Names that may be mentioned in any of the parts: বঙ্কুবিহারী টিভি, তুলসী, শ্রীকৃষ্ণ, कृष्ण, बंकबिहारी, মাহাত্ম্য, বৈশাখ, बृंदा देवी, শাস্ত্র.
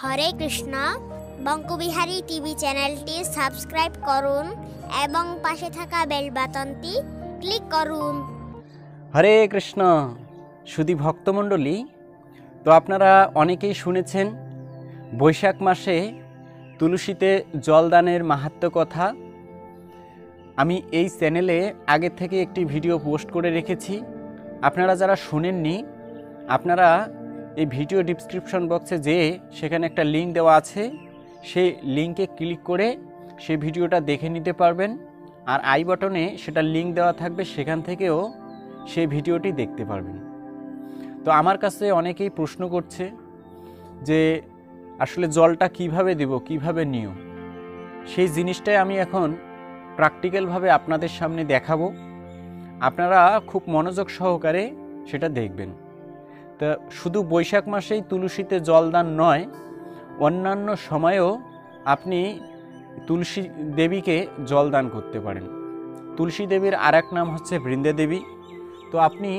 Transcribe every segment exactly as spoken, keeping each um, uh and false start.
हरे Krishna बंकबिहारी TV channel subscribe करुन एवं पाशे थाका बेल बाटनटी क्लिक करुन। हरे कृष्णा सुधी भक्तमंडली, तो आपनारा अनेकेई शुनेछेन बैशाख मासे तुलसीते जलदानेर माहात्म्य कथा। आमी एई चैनेले आगे थेके एकटी भिडियो पोस्ट करे रेखेछि, आपनारा जारा शुनेननि आपनारा ये भिडियो डिस्क्रिप्शन बक्से जेखने एक लिंक देवा आछे से लिंके क्लिक करे से भिडियोटा देखे निते पारबेन। और आई बटने सेटा लिंक देवा थाकबे, सेखान थेकेओ से भिडियोटी देखते पारबेन। तो आमार काछे अनेकेई प्रश्न करछे जे आसले जलटा किभाबे देब, किभाबे नियो, सेई जिनिसटाई आमी एखन प्रैक्टिकल भावे आपनादेर सामने देखाबो। आपनारा खूब मनोयोग सहकारे सेटा देखबेन। तो शुधु बैशाख मासेई तुलसीते जलदान नय, अन्यान्य समयेओ आपनी तुलसी देवी के जलदान करते पारेन। तुलसी देवीर आरेक नाम हच्छे बृंदे देवी। तो आपनी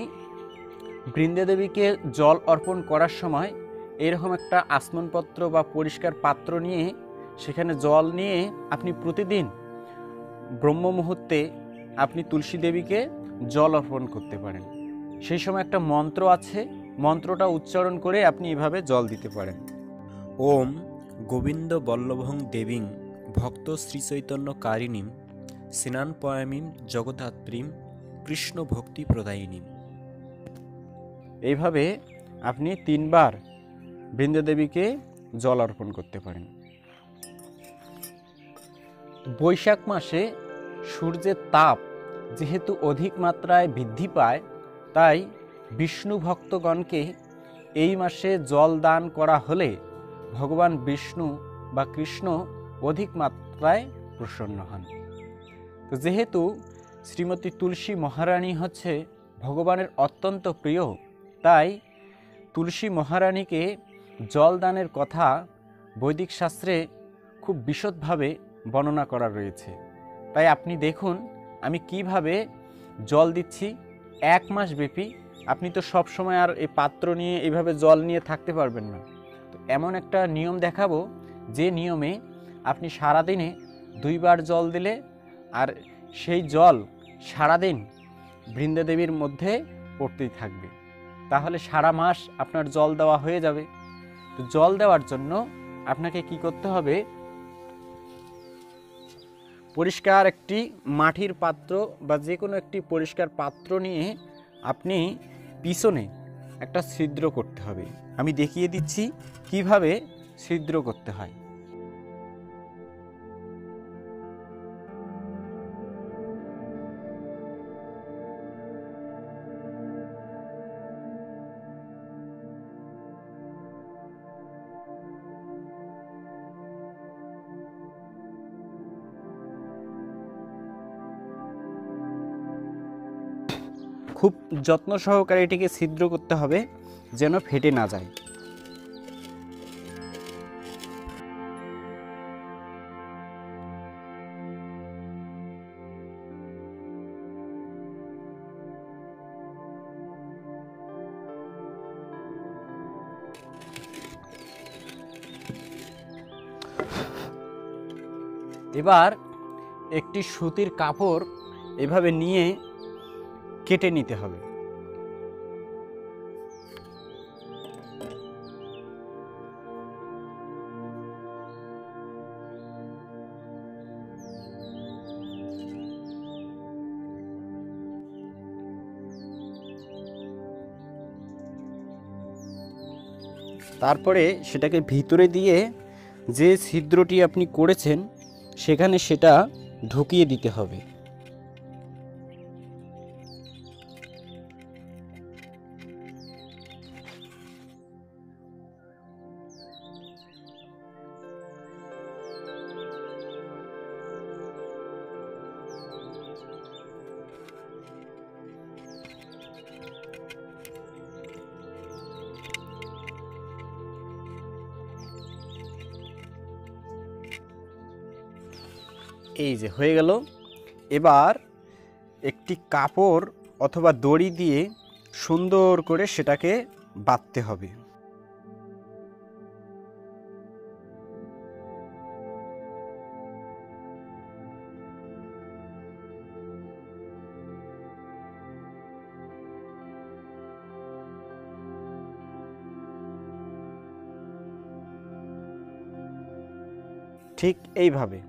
बृंदे देवी के जल अर्पण करार समय एरकम एकटा आसमानपत्र बा परिष्कार पात्र निये सेखाने जल निये आपनी प्रतिदिन ब्रह्म मुहूर्ते आपनी तुलसी देवी के जल अर्पण करते पारेन। सेई समय एकटा मंत्र आछे, मंत्रटा उच्चारण करे आपनी एभावे जल दीते पारें। ओम गोविंद बल्लभं देवीं भक्त श्री चैतन्य कारिणीं स्नानपयामीं जगदात्रीं कृष्ण भक्ति प्रदायिनीं। एभावे आपनी तीन बार बृंदे देवी के जल अर्पण करते पारें। बैशाख मासे सूर्येर ताप जेहेतु अधिक मात्राय बृद्धि पाय, ताई विष्णु भक्तगण के एई मासे जल दान करा हले भगवान विष्णु बा कृष्ण अधिक मात्राय प्रसन्न हन। तो जेहेतु श्रीमती तुलसी महारानी हच्छे भगवानेर अत्यंत प्रिय, ताई तुलसी महारानी के जल दानेर कथा वैदिक शास्त्रे खूब विशद भावे वर्णना करा रयेछे। ताई आपनी देखुन आमी किभाबे जल दिच्छी। एक मास ब्यापी अपनी तो सब समय आर ए पात्र निये एभावे जल निये थाकते पारबेन ना। तो एमन एकटा नियम देखाबो जे नियमे आपनी सारा दिने दुई बार जल दिले आर सेई जल सारा दिन बृंदे देवीर मध्धे पड़तेई थाकबे, ताहले सारा मास आपनार जल देवा हये जाबे। तो जल देवार जन्य आपनाके कि करते हबे, परिष्कार एकटी माटिर पात्र बा जे कोनो एकटी परिष्कार पात्र निये आपनी पीछने एक छिद्र करते हबे। आमी देखिए दिच्छी किभाबे छिद्र करते हय। खूब যত্ন সহকারে এটিকে ছিদ্র করতে হবে যেন ফেটে না যায়। এবার একটি সুতির কাপড় এভাবে নিয়ে केटे निते हबे। तारपरे सेटाके भीतरे दिए जे छिद्रटी आपनी करेछेन सेखाने सेटा ढुकिए दिते हबे। এই যে হয়ে গেল। এবার একটি কাপড় অথবা দড়ি দিয়ে সুন্দর করে সেটাকে বাঁধতে হবে। ঠিক এইভাবে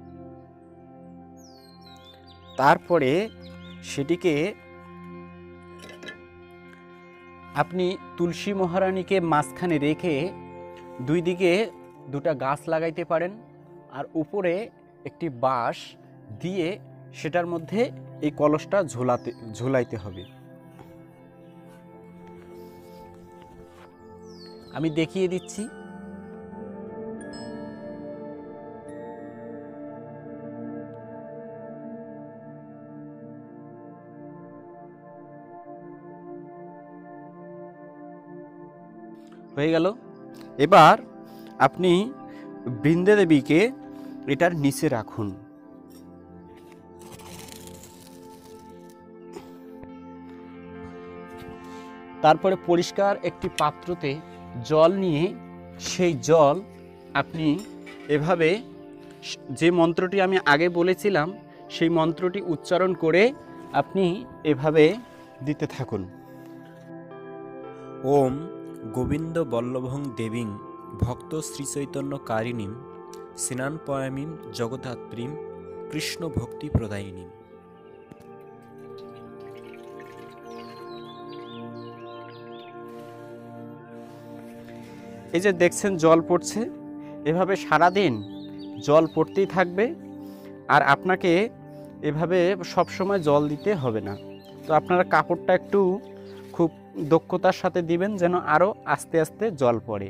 তারপরে সেটিকে আপনি তুলসী মহারানীকে মাঝখানে রেখে দুই দিকে দুটা গাছ লাগাইতে পারেন আর উপরে একটি বাঁশ দিয়ে সেটার মধ্যে এই কলসটা ঝোলাতে ঝোলাইতে হবে। আমি দেখিয়ে দিচ্ছি। হয়ে গেল। এবার আপনি বৃন্দে দেবীকে এটার নিচে রাখুন। তারপরে পরিষ্কার একটি পাত্রতে জল নিয়ে সেই জল আপনি এভাবে যে মন্ত্রটি আমি আগে বলেছিলাম সেই মন্ত্রটি উচ্চারণ করে আপনি এভাবে দিতে থাকুন। ওম গোবিন্দ বল্লভং দেবীং ভক্ত শ্রীচৈতন্য কারিণীম স্নানপয়ামীম জগদ্ধাত্রীম কৃষ্ণ ভক্তি প্রদায়িনীম। এই যে দেখছেন জল পড়ছে, এভাবে সারাদিন জল পড়তেই থাকবে আর আপনাকে এভাবে সবসময় জল দিতে হবে না। তো আপনারা কাপড়টা একটু খুব দক্ষতার সাথে দিবেন যেন আরও আস্তে আস্তে জল পড়ে।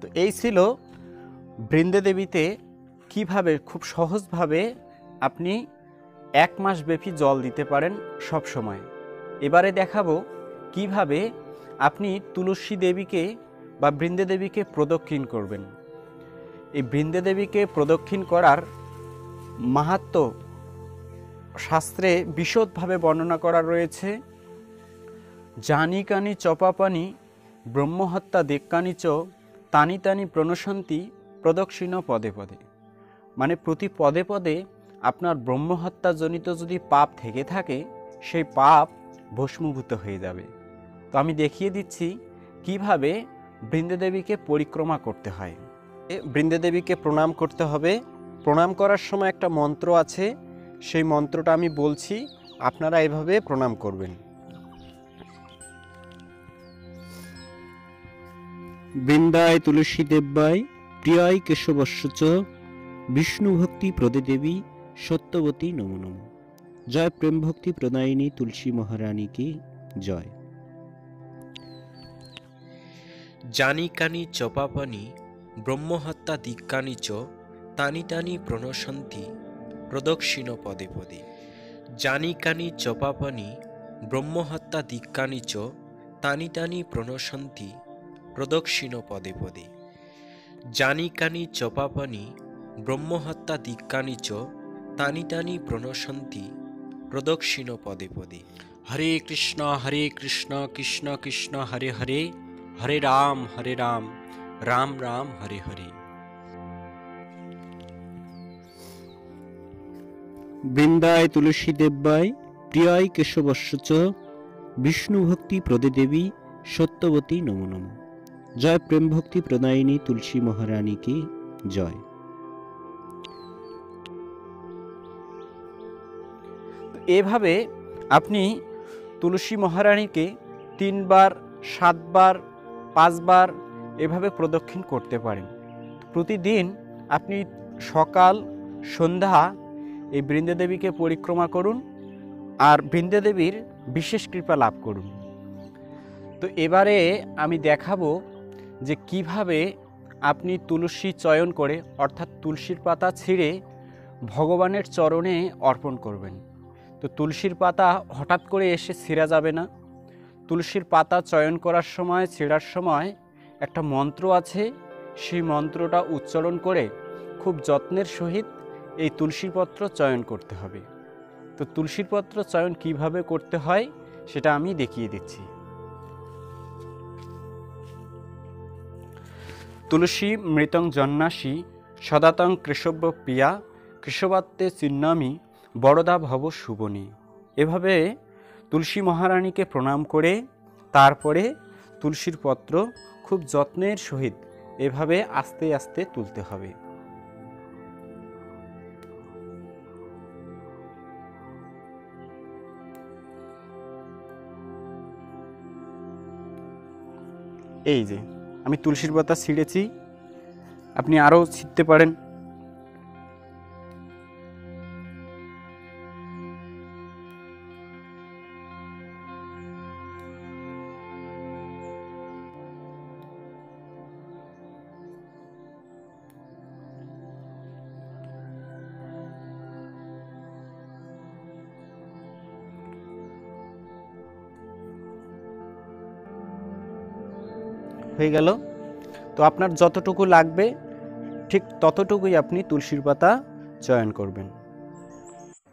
তো এই ছিল বৃন্দে দেবীতে কীভাবে খুব সহজভাবে আপনি এক মাস ব্যাপী জল দিতে পারেন সবসময়। এবারে দেখাবো কিভাবে আপনি তুলসী দেবীকে বা বৃন্দে দেবীকে প্রদক্ষিণ করবেন। এই বৃন্দে দেবীকে প্রদক্ষিণ করার মাহাত্ম্য শাস্ত্রে বিশদভাবে বর্ণনা করা রয়েছে। জানি কানি চপাপানি ব্রহ্মহত্যা দেক্কানি চ তানি তানি প্রণশন্তি প্রদক্ষিণ পদে পদে, মানে প্রতি পদে পদে আপনার ব্রহ্মহত্যাজনিত যদি পাপ থেকে থাকে সেই পাপ ভস্মীভূত হয়ে যাবে। তো আমি দেখিয়ে দিচ্ছি কিভাবে বৃন্দে দেবীকে পরিক্রমা করতে হয়। বৃন্দে দেবীকে প্রণাম করতে হবে। প্রণাম করার সময় একটা মন্ত্র আছে, সেই মন্ত্রটা আমি বলছি, আপনারা এভাবে প্রণাম করবেন। বৃন্দায় তুলসী দেব্যায় প্রিয়ায় কেশবস্যচ বিষ্ণু ভক্তি প্রদে দেবী সত্যবতী নমো নমো। জয় প্রেম ভক্তি প্রদায়িনী তুলসী মহারানী কি জয়। জানি কানি চপাপানি ব্রহ্মহত্যা দিক্কানি চ তানি তানি প্রণশন্তি প্রদক্ষিণ পদে পদে। জানি কানি চপাপানি ব্রহ্মহত্যা দিক্কানি চ তানি তানি প্রণশন্তি প্রদক্ষিণ পদে পদে। জানি কানি চপাপানি ব্রহ্মহত্যা দিক্কানি চ তানি তানি প্রণশন্তি প্রদক্ষিণ পদে পদে। হরে কৃষ্ণ হরে কৃষ্ণ কৃষ্ণ কৃষ্ণ হরে হরে, হরে রাম হরে রাম রাম রাম হরে হরে। বৃন্দায় তুলসী দেব্যায় প্রিয়ায় কেশবস্যচ বিষ্ণু ভক্তি প্রদে দেবী সত্যবতী নমো নমো। জয় প্রেম ভক্তি প্রদায়িনী তুলসী মহারানী কি জয়। এভাবে আপনি তুলসী মহারানীকে তিনবার সাতবার পাঁচবার এভাবে প্রদক্ষিণ করতে পারেন। প্রতিদিন আপনি সকাল সন্ধ্যা এই বৃন্দে দেবীকে পরিক্রমা করুন আর বৃন্দে দেবীর বিশেষ কৃপা লাভ করুন। তো এবারে আমি দেখাবো যে কিভাবে আপনি তুলসী চয়ন করে অর্থাৎ তুলসীর পাতা ছিঁড়ে ভগবানের চরণে অর্পণ করবেন। তো তুলসীর পাতা হঠাৎ করে এসে ছিঁড়া যাবে না। তুলসীর পাতা চয়ন করার সময় ছিঁড়ার সময় একটা মন্ত্র আছে, সেই মন্ত্রটা উচ্চারণ করে খুব যত্নের সহিত এই তুলসীর পত্র চয়ন করতে হবে। তো তুলসীর পত্র চয়ন কিভাবে করতে হয় সেটা আমি দেখিয়ে দিচ্ছি। তুলসী মৃতং জন্মাসি সদাতং কৃষব্য প্রিয়া কৃষবাত্তে চিহ্নামি বড়দা ভব শুভনী। এভাবে তুলসী মহারানীকে প্রণাম করে তারপরে तुलसीर पत्र खूब जत्नेर सहित एभावे आस्ते आस्ते तुलते हबे। এই যে আমি তুলসীর পাতা ছিঁড়েছি, আপনি আরো ছিঁড়তে পারেন। হয়ে গেল। তো আপনার যতটুকু লাগবে ঠিক ততটুকুই আপনি তুলসীর পাতা চয়ন করবেন।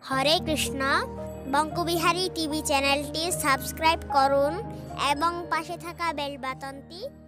হরে কৃষ্ণ। বঙ্গবিহারী টিভি চ্যানেলটি সাবস্ক্রাইব করুন এবং পাশে থাকা বেল বাটনটি